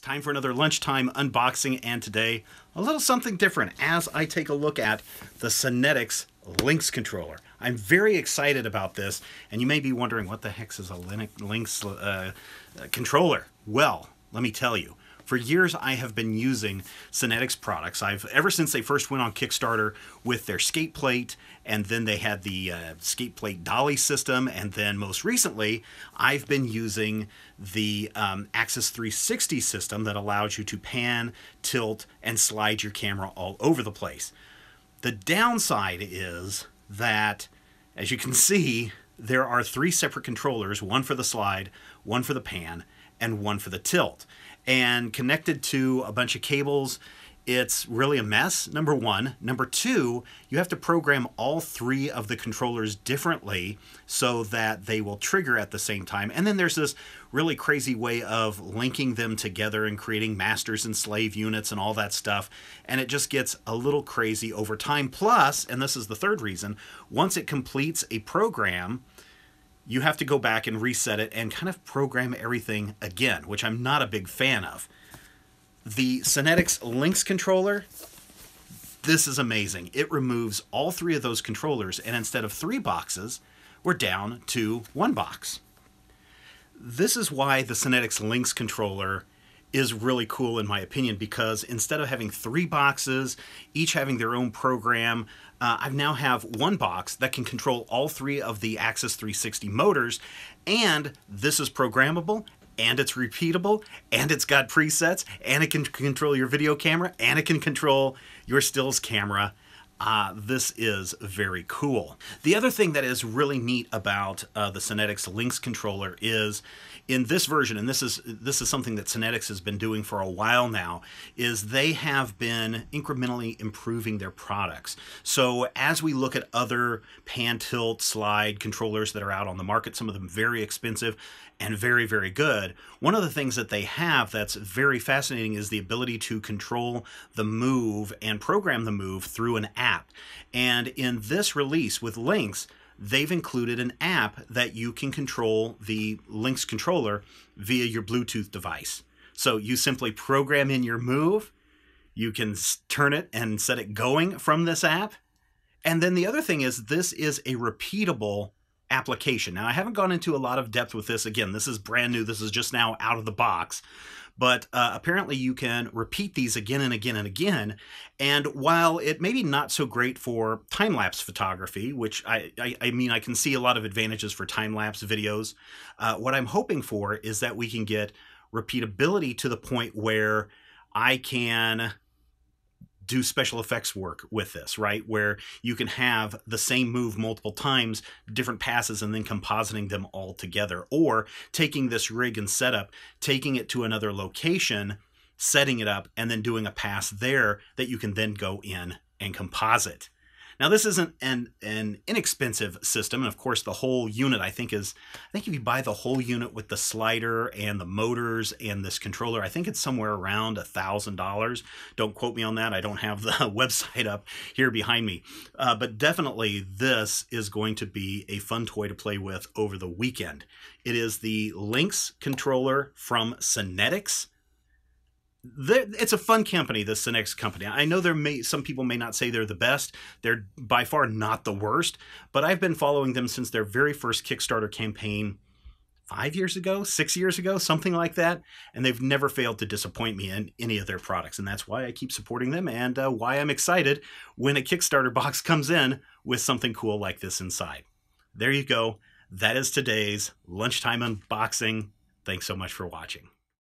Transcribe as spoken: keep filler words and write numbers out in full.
It's time for another lunchtime unboxing, and today a little something different as I take a look at the Cinetics Lynx controller. I'm very excited about this, and you may be wondering what the heck is a Lynx uh, controller? Well, let me tell you. For years, I have been using Cinetics products. I've ever since they first went on Kickstarter with their skate plate, and then they had the uh, skate plate dolly system, and then most recently, I've been using the um, Axis three sixty system that allows you to pan, tilt, and slide your camera all over the place. The downside is that, as you can see, there are three separate controllers, one for the slide, one for the pan, and one for the tilt. And connected to a bunch of cables, it's really a mess, number one. Number two, you have to program all three of the controllers differently so that they will trigger at the same time. And then there's this really crazy way of linking them together and creating masters and slave units and all that stuff. And it just gets a little crazy over time. Plus, and this is the third reason, once it completes a program, you have to go back and reset it and kind of program everything again, which I'm not a big fan of. The Cinetics Lynx controller, this is amazing. It removes all three of those controllers, and instead of three boxes, we're down to one box. This is why the Cinetics Lynx controller is really cool in my opinion, because instead of having three boxes, each having their own program, uh, I now have one box that can control all three of the Axis three sixty motors, and this is programmable, and it's repeatable, and it's got presets, and it can control your video camera, and it can control your stills camera. Uh, this is very cool. The other thing that is really neat about uh, the Cinetics Lynx controller is in this version, and this is, this is something that Cinetics has been doing for a while now, is they have been incrementally improving their products. So as we look at other pan, tilt, slide controllers that are out on the market, some of them very expensive and very, very good, one of the things that they have that's very fascinating is the ability to control the move and program the move through an app. App. And in this release with Lynx, they've included an app that you can control the Lynx controller via your Bluetooth device. So you simply program in your move, you can turn it and set it going from this app. And then the other thing is this is a repeatable application. Now I haven't gone into a lot of depth with this. Again, this is brand new. This is just now out of the box. But uh, apparently you can repeat these again and again and again. And while it may be not so great for time-lapse photography, which I, I, I mean, I can see a lot of advantages for time-lapse videos, uh, what I'm hoping for is that we can get repeatability to the point where I can do special effects work with this, right? Where you can have the same move multiple times, different passes, and then compositing them all together, or taking this rig and setup, taking it to another location, setting it up, and then doing a pass there that you can then go in and composite. Now this isn't an, an inexpensive system, and of course the whole unit I think is, I think if you buy the whole unit with the slider and the motors and this controller, I think it's somewhere around a thousand dollars. Don't quote me on that, I don't have the website up here behind me. Uh, but definitely this is going to be a fun toy to play with over the weekend. It is the Lynx controller from Cinetics. It's a fun company, this Cinetics company. I know there may some people may not say they're the best. They're by far not the worst, but I've been following them since their very first Kickstarter campaign five years ago, six years ago, something like that. And they've never failed to disappoint me in any of their products. And that's why I keep supporting them and uh, why I'm excited when a Kickstarter box comes in with something cool like this inside. There you go. That is today's lunchtime unboxing. Thanks so much for watching.